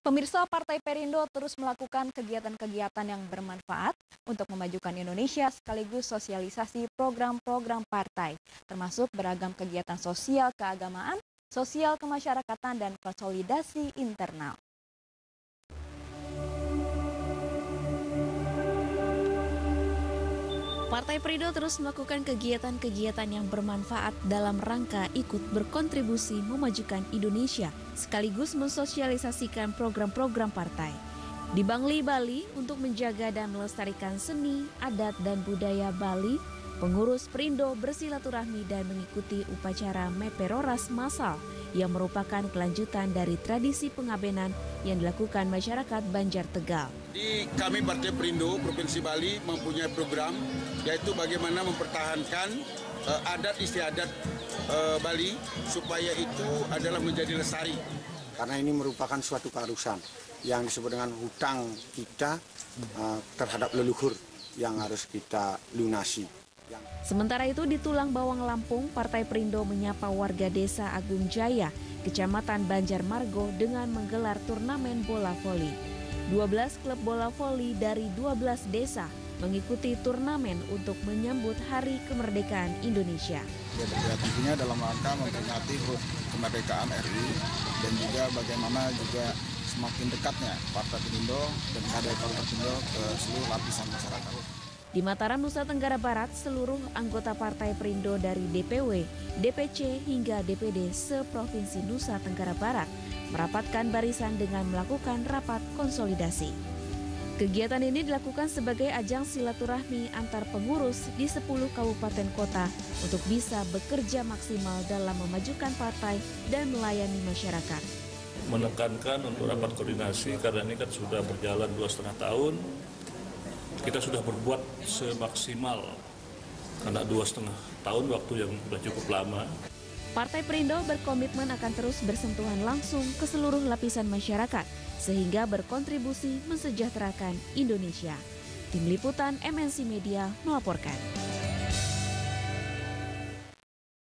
Pemirsa, Partai Perindo terus melakukan kegiatan-kegiatan yang bermanfaat untuk memajukan Indonesia sekaligus sosialisasi program-program partai, termasuk beragam kegiatan sosial keagamaan, sosial kemasyarakatan, dan konsolidasi internal. Partai Perindo terus melakukan kegiatan-kegiatan yang bermanfaat dalam rangka ikut berkontribusi memajukan Indonesia, sekaligus mensosialisasikan program-program partai. Di Bangli, Bali, untuk menjaga dan melestarikan seni, adat, dan budaya Bali, pengurus Perindo bersilaturahmi dan mengikuti upacara meperoras massal yang merupakan kelanjutan dari tradisi pengabenan yang dilakukan masyarakat Banjar Tegal. Di kami Partai Perindo Provinsi Bali mempunyai program yaitu bagaimana mempertahankan adat istiadat Bali supaya itu adalah menjadi lestari. Karena ini merupakan suatu keharusan yang disebut dengan hutang kita terhadap leluhur yang harus kita lunasi. Sementara itu di Tulang Bawang Lampung, Partai Perindo menyapa warga desa Agung Jaya, Kecamatan Banjarmargo dengan menggelar turnamen bola voli. 12 klub bola voli dari 12 desa mengikuti turnamen untuk menyambut Hari Kemerdekaan Indonesia. Ya, tentunya dalam rangka memperingati kemerdekaan RI dan juga bagaimana juga semakin dekatnya Partai Perindo dan kader Partai Perindo ke seluruh lapisan masyarakat. Di Mataram, Nusa Tenggara Barat, seluruh anggota Partai Perindo dari DPW, DPC, hingga DPD se-provinsi Nusa Tenggara Barat merapatkan barisan dengan melakukan rapat konsolidasi. Kegiatan ini dilakukan sebagai ajang silaturahmi antar pengurus di 10 kabupaten kota untuk bisa bekerja maksimal dalam memajukan partai dan melayani masyarakat. Menekankan untuk rapat koordinasi karena ini kan sudah berjalan 2,5 tahun, kita sudah berbuat semaksimal karena 2,5 tahun waktu yang sudah cukup lama. Partai Perindo berkomitmen akan terus bersentuhan langsung ke seluruh lapisan masyarakat sehingga berkontribusi mensejahterakan Indonesia. Tim Liputan MNC Media melaporkan.